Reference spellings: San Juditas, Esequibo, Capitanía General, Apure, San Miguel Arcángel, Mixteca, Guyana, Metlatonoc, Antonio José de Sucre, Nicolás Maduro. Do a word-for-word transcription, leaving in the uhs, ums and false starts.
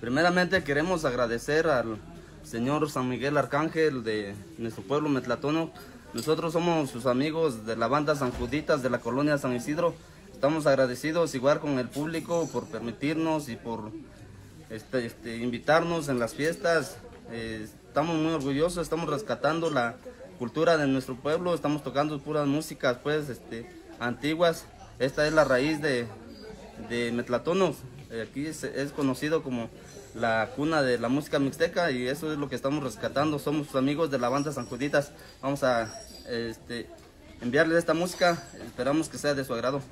Primeramente queremos agradecer al señor San Miguel Arcángel de nuestro pueblo Metlatonoc. Nosotros somos sus amigos de la banda San Juditas de la colonia San Isidro. Estamos agradecidos igual con el público por permitirnos y por este, este, invitarnos en las fiestas. Eh, estamos muy orgullosos, estamos rescatando la cultura de nuestro pueblo, estamos tocando puras músicas pues, este, antiguas. Esta es la raíz de, de Metlatonoc. Aquí es, es conocido como la cuna de la música mixteca y eso es lo que estamos rescatando. Somos sus amigos de la banda San Juditas. Vamos a este, enviarles esta música, esperamos que sea de su agrado.